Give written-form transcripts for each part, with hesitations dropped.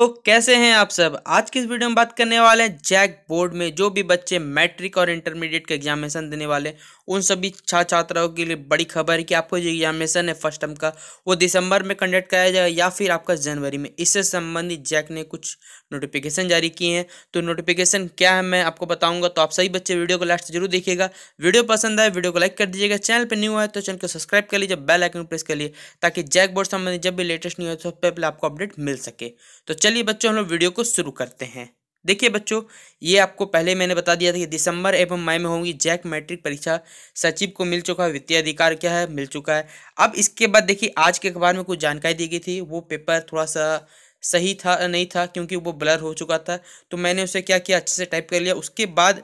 तो कैसे हैं आप सब। आज की इस वीडियो में बात करने वाले हैं जैक बोर्ड में जो भी बच्चे मैट्रिक और इंटरमीडिएट के एग्जामिनेशन देने वाले उन सभी छात्राओं के लिए बड़ी खबर है कि आपको जो एग्जामिनेशन है फर्स्ट टर्म का वो दिसंबर में कंडक्ट कराया जाएगा या फिर आपका जनवरी में। इससे संबंधित जैक ने कुछ नोटिफिकेशन जारी किए हैं, तो नोटिफिकेशन क्या है मैं आपको बताऊँगा। तो आप सभी बच्चे वीडियो को लास्ट जरूर देखिएगा। वीडियो पसंद आए वीडियो को लाइक कर दीजिएगा, चैनल पर न्यू है तो चैनल को सब्सक्राइब कर लीजिए, बेल आइकन प्रेस कर लिए ताकि जैक बोर्ड संबंधित जब भी लेटेस्ट न्यूज है तो सबसे पहले आपको अपडेट मिल सके। तो चलिए बच्चों हम लोग वीडियो को शुरू करते हैं। देखिए बच्चों, ये आपको पहले मैंने बता दिया था कि दिसंबर एवं मई में होंगी जैक मैट्रिक परीक्षा। सचिव को मिल चुका है वित्तीय अधिकार, क्या है मिल चुका है। अब इसके बाद देखिए आज के अखबार में कुछ जानकारी दी गई थी, वो पेपर थोड़ा सा सही था नहीं था क्योंकि वो ब्लर हो चुका था, तो मैंने उसे क्या किया अच्छे से टाइप कर लिया। उसके बाद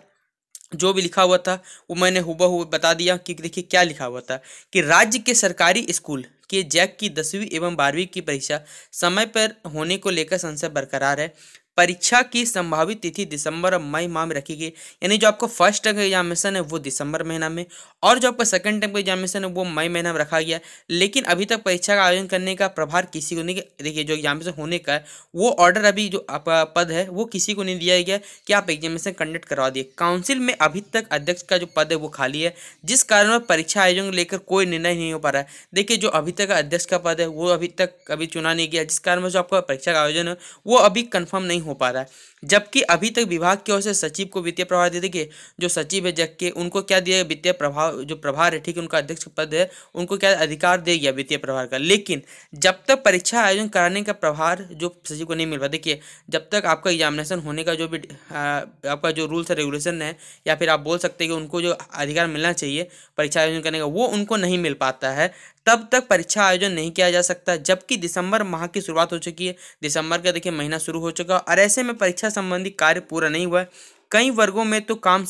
जो भी लिखा हुआ था वो मैंने हुबहू बता दिया कि देखिए क्या लिखा हुआ था कि राज्य के सरकारी स्कूल के जैक की 10वीं एवं 12वीं की परीक्षा समय पर होने को लेकर संशय बरकरार है। परीक्षा की संभावित तिथि दिसंबर और मई माह में रखी गई, यानी जो आपको फर्स्ट टर्म का एग्जामिनेशन है वो दिसंबर महीना में और जो आपका सेकंड टर्म का एग्जामिनेशन है वो मई महीना में रखा गया। लेकिन अभी तक परीक्षा का आयोजन करने का प्रभार किसी को नहीं, देखिए जो एग्जामिनेशन होने का है वो ऑर्डर अभी जो आपका पद है वो किसी को नहीं दिया गया कि आप एग्जामिनेशन कंडक्ट करवा दिए। काउंसिल में अभी तक अध्यक्ष का जो पद है वो खाली है, जिस कारण परीक्षा आयोजन को लेकर कोई निर्णय नहीं हो पा रहा है। देखिए जो अभी तक अध्यक्ष का पद है वो अभी तक कभी चुना नहीं गया, जिस कारण जो आपका परीक्षा का आयोजन है वो अभी कन्फर्म नहीं हो पा रहा है। जबकि अभी तक विभाग की ओर से सचिव को वित्तीय प्रभार दे दिए, जो सचिव है जैक के उनको क्या दिया वित्तीय प्रभाव जो प्रभार है, ठीक है उनका अध्यक्ष पद है उनको क्या अधिकार दे गया वित्तीय प्रभार का। लेकिन जब तक परीक्षा आयोजन कराने का प्रभार जो सचिव को नहीं मिल पा, देखिए जब तक आपका एग्जामिनेशन होने का जो भी आपका जो रूल्स है रेगुलेशन है या फिर आप बोल सकते हैं कि उनको जो अधिकार मिलना चाहिए परीक्षा आयोजन करने का वो उनको नहीं मिल पाता है, तब तक परीक्षा आयोजन नहीं किया जा सकता। जबकि दिसंबर माह की शुरुआत हो चुकी है, दिसंबर का देखिए महीना शुरू हो चुका है और ऐसे में परीक्षा संबंधी कार्य पूरा नहीं हुआ है। कई वर्गों में तो काम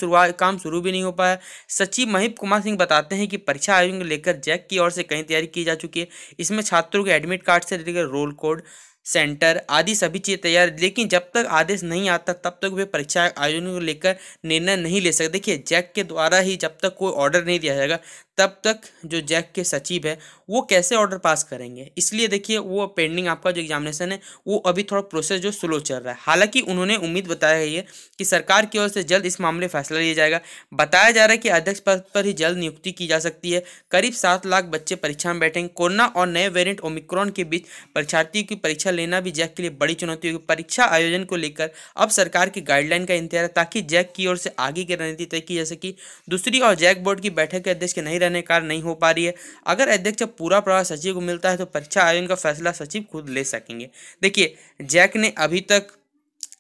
शुरू भी नहीं हो पाया। सचिव महिप कुमार सिंह बताते हैं कि परीक्षा आयोजन को लेकर जैक की ओर से कई तैयारी की जा चुकी है। इसमें छात्रों के एडमिट कार्ड से लेकर रोल कोड सेंटर आदि सभी चीज़ें तैयार, लेकिन जब तक आदेश नहीं आता तब तक वे परीक्षा आयोजन को लेकर निर्णय नहीं ले सकते। देखिए जैक के द्वारा ही जब तक कोई ऑर्डर नहीं दिया जाएगा तब तक जो जैक के सचिव है वो कैसे ऑर्डर पास करेंगे। इसलिए देखिए वो पेंडिंग आपका जो एग्जामिनेशन है वो अभी थोड़ा प्रोसेस जो स्लो चल रहा है। हालांकि उन्होंने उम्मीद बताया है ये कि सरकार की ओर से जल्द इस मामले में फैसला लिया जाएगा। बताया जा रहा है कि अध्यक्ष पद पर ही जल्द नियुक्ति की जा सकती है। करीब 7 लाख बच्चे परीक्षा में बैठेंगे। कोरोना और नए वेरिएंट ओमिक्रॉन के बीच परीक्षार्थियों की परीक्षा लेना भी जैक के लिए बड़ी चुनौती होगी। परीक्षा आयोजन को लेकर अब सरकार की गाइडलाइन का इंतजार है ताकि जैक की ओर से आगे की रणनीति तय की जा सके। दूसरी ओर जैक बोर्ड की बैठक के अध्यक्ष के नहीं रहने कारण नहीं हो पा रही है। अगर अध्यक्ष पूरा प्रभार सचिव को मिलता है तो परीक्षा आयोजन का फैसला सचिव खुद ले सकेंगे। देखिए जैक ने अभी तक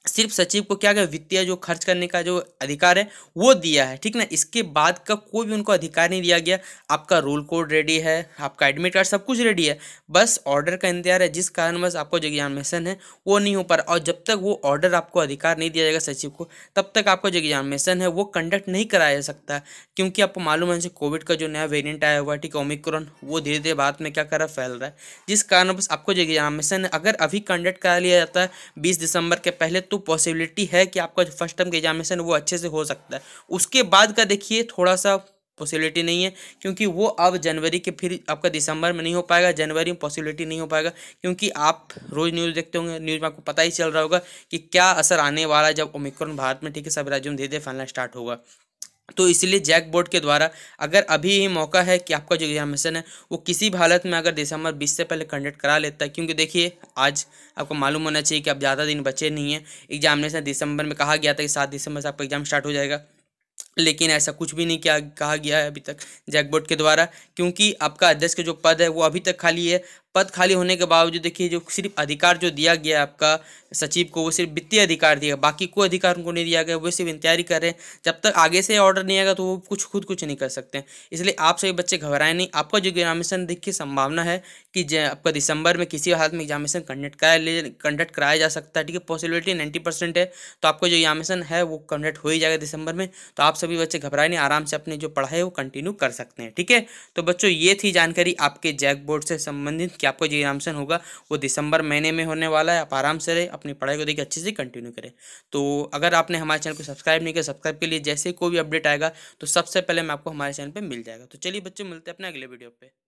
सिर्फ सचिव को क्या वित्तीय जो खर्च करने का जो अधिकार है वो दिया है, ठीक ना। इसके बाद का कोई भी उनको अधिकार नहीं दिया गया। आपका रोल कोड रेडी है, आपका एडमिट कार्ड सब कुछ रेडी है, बस ऑर्डर का इंतजार है, जिस कारण बस आपको जो एग्जामिनेशन है वो नहीं हो पा रहा। और जब तक वो ऑर्डर आपको अधिकार नहीं दिया जाएगा सचिव को तब तक आपका जो एग्जामिनेशन है वो कंडक्ट नहीं कराया जा सकता, क्योंकि आपको मालूम है जैसे कोविड का जो नया वेरियंट आया हुआ है, ठीक है ओमिक्रॉन, वो धीरे धीरे भारत में क्या कर रहा है फैल रहा है, जिस कारण बस आपको जो एग्जामिनेशन है अगर अभी कंडक्ट करा लिया जाता है 20 दिसंबर के पहले तो पॉसिबिलिटी है कि आपका जो फर्स्ट टर्म का एग्जामिनेशन वो अच्छे से हो सकता है। उसके बाद का देखिए थोड़ा सा पॉसिबिलिटी नहीं है, क्योंकि वो अब जनवरी के फिर आपका दिसंबर में नहीं हो पाएगा, जनवरी में पॉसिबिलिटी नहीं हो पाएगा, क्योंकि आप रोज़ न्यूज़ देखते होंगे, न्यूज़ में आपको पता ही चल रहा होगा कि क्या असर आने वाला है जब ओमिक्रॉन भारत में, ठीक है सब राज्यों में धीरे धीरे फैलना स्टार्ट होगा। तो इसलिए जैक बोर्ड के द्वारा अगर अभी ही मौका है कि आपका जो एग्जामिनेशन है वो किसी भी हालत में अगर दिसंबर 20 से पहले कंडक्ट करा लेता है, क्योंकि देखिए आज आपको मालूम होना चाहिए कि अब ज़्यादा दिन बचे नहीं हैं। एग्जामिनेशन दिसंबर में कहा गया था कि 7 दिसंबर से आपका एग्जाम स्टार्ट हो जाएगा, लेकिन ऐसा कुछ भी नहीं क्या कहा गया है अभी तक जैक बोर्ड के द्वारा, क्योंकि आपका अध्यक्ष का जो पद है वो अभी तक खाली है। पद खाली होने के बावजूद देखिए जो सिर्फ अधिकार जो दिया गया आपका सचिव को वो सिर्फ वित्तीय अधिकार दिया, बाकी कोई अधिकार उनको नहीं दिया गया। वो सिर्फ इंतजारी कर रहे हैं, जब तक आगे से ऑर्डर नहीं आएगा तो वो कुछ नहीं कर सकते हैं। इसलिए आप सभी बच्चे घबराएं नहीं। आपका जो एग्जामिनेशन देखिए संभावना है कि आपका दिसंबर में किसी हालत में एग्जामिनेशन कंडक्ट कराया जा सकता है, ठीक है पॉसिबिलिटी 90% है। तो आपका जो एग्जामिनेशन है वो कंडक्ट हो ही जाएगा दिसंबर में, तो आप सभी बच्चे घबराएं नहीं, आराम से अपनी जो पढ़ाई है वो कंटिन्यू कर सकते हैं, ठीक है। तो बच्चों ये थी जानकारी आपके जैक बोर्ड से संबंधित कि आपको जो एग्जामिनेशन होगा वो दिसंबर महीने में होने वाला है। आप आराम से रहे, अपनी पढ़ाई को देखिए अच्छे से कंटिन्यू करें। तो अगर आपने हमारे चैनल को सब्सक्राइब नहीं किया सब्सक्राइब के लिए, जैसे कोई भी अपडेट आएगा तो सबसे पहले मैं आपको हमारे चैनल पे मिल जाएगा। तो चलिए बच्चों मिलते हैं अपने अगले वीडियो पे।